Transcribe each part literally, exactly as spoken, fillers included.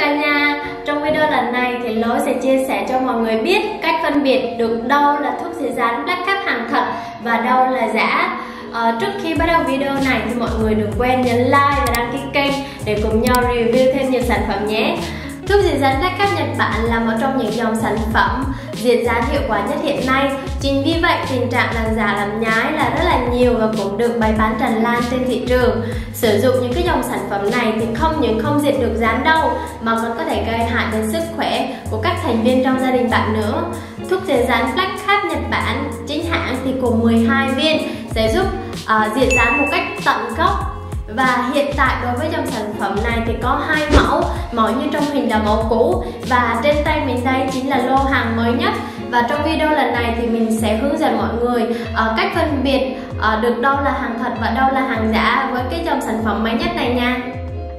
cả nhà. Trong video lần này thì Lối sẽ chia sẻ cho mọi người biết cách phân biệt được đâu là thuốc sẽ dán Blackcap hàng thật và đâu là giả. Ờ, trước khi bắt đầu video này thì mọi người đừng quên nhấn like và đăng ký kênh để cùng nhau review thêm nhiều sản phẩm nhé. Thuốc diệt gián Blackcap Nhật Bản là một trong những dòng sản phẩm diệt gián hiệu quả nhất hiện nay. Chính vì vậy, tình trạng làm giả làm nhái là rất là nhiều và cũng được bày bán tràn lan trên thị trường. Sử dụng những cái dòng sản phẩm này thì không những không diệt được gián đâu mà còn có thể gây hại đến sức khỏe của các thành viên trong gia đình bạn nữa. Thuốc diệt gián Blackcap Nhật Bản chính hãng thì cùng mười hai viên sẽ giúp uh, diệt gián một cách tận gốc. Và hiện tại đối với dòng sản phẩm này thì có hai mẫu, mẫu như trong hình là mẫu cũ và trên tay mình đây chính là lô hàng mới nhất. Và trong video lần này thì mình sẽ hướng dẫn mọi người uh, cách phân biệt uh, được đâu là hàng thật và đâu là hàng giả với cái dòng sản phẩm mới nhất này nha.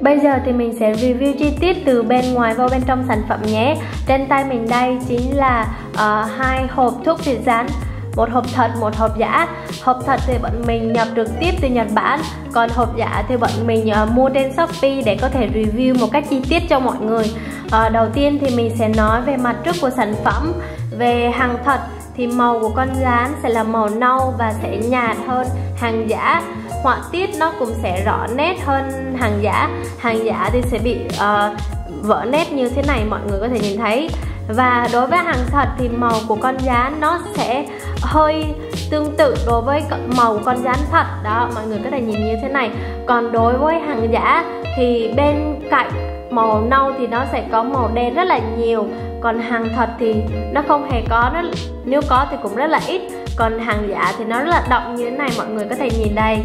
Bây giờ thì mình sẽ review chi tiết từ bên ngoài vào bên trong sản phẩm nhé. Trên tay mình đây chính là uh, hai hộp thuốc diệt gián, một hộp thật, một hộp giả. Hộp thật thì bọn mình nhập trực tiếp từ Nhật Bản, còn hộp giả thì bọn mình uh, mua trên Shopee để có thể review một cách chi tiết cho mọi người. Uh, đầu tiên thì mình sẽ nói về mặt trước của sản phẩm. Về hàng thật thì màu của con dán sẽ là màu nâu và sẽ nhạt hơn hàng giả, họa tiết nó cũng sẽ rõ nét hơn hàng giả. Hàng giả thì sẽ bị uh, vỡ nét như thế này, mọi người có thể nhìn thấy. Và đối với hàng thật thì màu của con dán nó sẽ hơi tương tự đối với màu con dán thật. Đó, mọi người có thể nhìn như thế này. Còn đối với hàng giả thì bên cạnh màu nâu thì nó sẽ có màu đen rất là nhiều. Còn hàng thật thì nó không hề có, nó, nếu có thì cũng rất là ít. Còn hàng giả thì nó rất là đậm như thế này, mọi người có thể nhìn đây.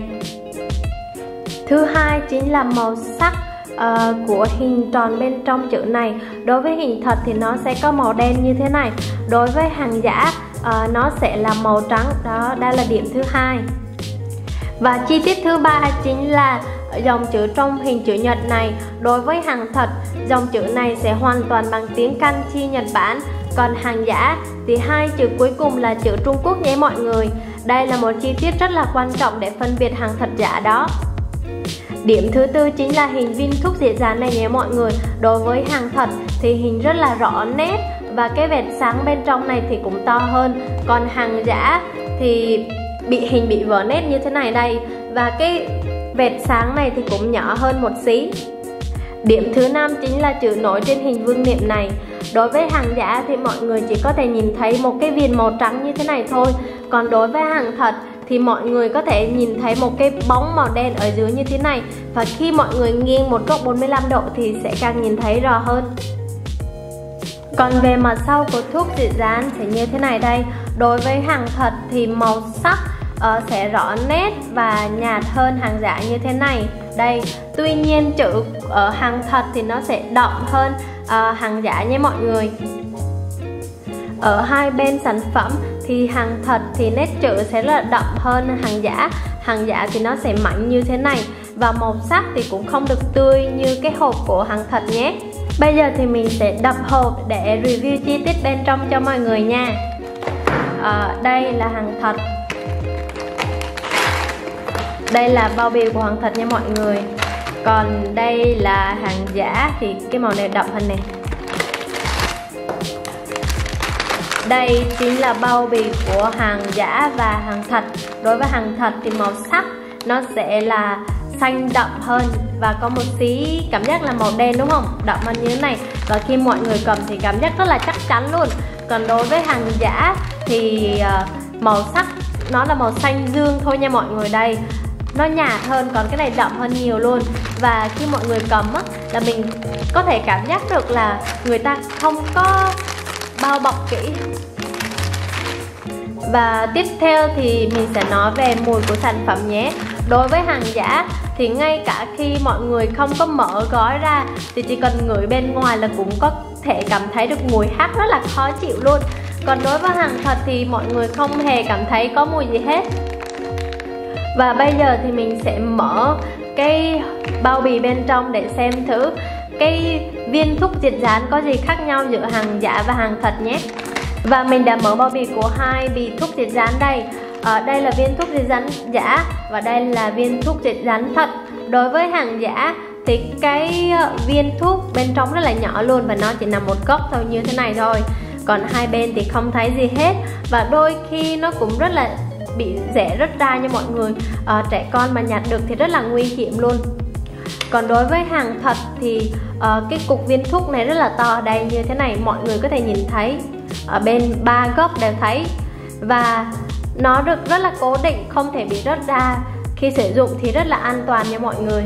Thứ hai chính là màu sắc Uh, của hình tròn bên trong chữ này. Đối với hình thật thì nó sẽ có màu đen như thế này. Đối với hàng giả uh, nó sẽ là màu trắng. Đó, đây là điểm thứ hai. Và chi tiết thứ ba chính là dòng chữ trong hình chữ nhật này. Đối với hàng thật, dòng chữ này sẽ hoàn toàn bằng tiếng Kanji Nhật Bản. Còn hàng giả thì hai chữ cuối cùng là chữ Trung Quốc nhé mọi người. Đây là một chi tiết rất là quan trọng để phân biệt hàng thật giả đó. Điểm thứ tư chính là hình viên thuốc diệt gián này nhé mọi người. Đối với hàng thật thì hình rất là rõ nét và cái vệt sáng bên trong này thì cũng to hơn. Còn hàng giả thì bị hình bị vỡ nét như thế này đây, và cái vệt sáng này thì cũng nhỏ hơn một xí. Điểm thứ năm chính là chữ nổi trên hình vương miện này. Đối với hàng giả thì mọi người chỉ có thể nhìn thấy một cái viền màu trắng như thế này thôi. Còn đối với hàng thật thì mọi người có thể nhìn thấy một cái bóng màu đen ở dưới như thế này. Và khi mọi người nghiêng một góc bốn mươi lăm độ thì sẽ càng nhìn thấy rõ hơn. Còn về mặt sau của thuốc diệt gián sẽ như thế này đây. Đối với hàng thật thì màu sắc uh, sẽ rõ nét và nhạt hơn hàng giả như thế này đây. Tuy nhiên chữ ở hàng thật thì nó sẽ đậm hơn uh, hàng giả nhé mọi người. Ở hai bên sản phẩm thì hàng thật thì nét chữ sẽ là đậm hơn hàng giả. Hàng giả thì nó sẽ mảnh như thế này. Và màu sắc thì cũng không được tươi như cái hộp của hàng thật nhé. Bây giờ thì mình sẽ đập hộp để review chi tiết bên trong cho mọi người nha. à, Đây là hàng thật. Đây là bao bì của hàng thật nha mọi người. Còn đây là hàng giả thì cái màu này đậm hơn này. Đây chính là bao bì của hàng giả và hàng thật. Đối với hàng thật thì màu sắc nó sẽ là xanh đậm hơn và có một tí cảm giác là màu đen đúng không? Đậm hơn như thế này. Và khi mọi người cầm thì cảm giác rất là chắc chắn luôn. Còn đối với hàng giả thì màu sắc nó là màu xanh dương thôi nha mọi người đây. Nó nhạt hơn, còn cái này đậm hơn nhiều luôn. Và khi mọi người cầm á, là mình có thể cảm giác được là người ta không có bao bọc kỹ. Và tiếp theo thì mình sẽ nói về mùi của sản phẩm nhé. Đối với hàng giả thì ngay cả khi mọi người không có mở gói ra thì chỉ cần ngửi bên ngoài là cũng có thể cảm thấy được mùi hắc rất là khó chịu luôn. Còn đối với hàng thật thì mọi người không hề cảm thấy có mùi gì hết. Và bây giờ thì mình sẽ mở cái bao bì bên trong để xem thử cái viên thuốc diệt gián có gì khác nhau giữa hàng giả và hàng thật nhé. Và mình đã mở bao bì của hai bì thuốc diệt gián đây. Ở đây là viên thuốc diệt gián giả và đây là viên thuốc diệt gián thật. Đối với hàng giả thì cái viên thuốc bên trong rất là nhỏ luôn và nó chỉ nằm một góc thôi, như thế này thôi, còn hai bên thì không thấy gì hết. Và đôi khi nó cũng rất là bị rẽ rớt ra nha mọi người. À, trẻ con mà nhặt được thì rất là nguy hiểm luôn. Còn đối với hàng thật thì à, cái cục viên thuốc này rất là to, đây như thế này, mọi người có thể nhìn thấy ở bên ba góc đều thấy, và nó được rất là cố định, không thể bị rớt ra. Khi sử dụng thì rất là an toàn nha mọi người.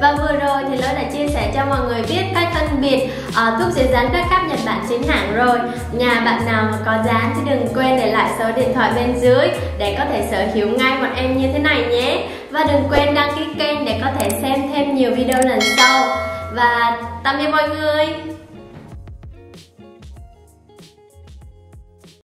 Và vừa rồi thì Lôi đã chia sẻ cho mọi người biết cách phân biệt uh, thuốc diệt rắn Blackcap Nhật Bản chính hãng rồi. Nhà bạn nào mà có dán thì đừng quên để lại số điện thoại bên dưới để có thể sở hữu ngay bọn em như thế này nhé. Và đừng quên đăng ký kênh để có thể xem thêm nhiều video lần sau. Và tạm biệt mọi người.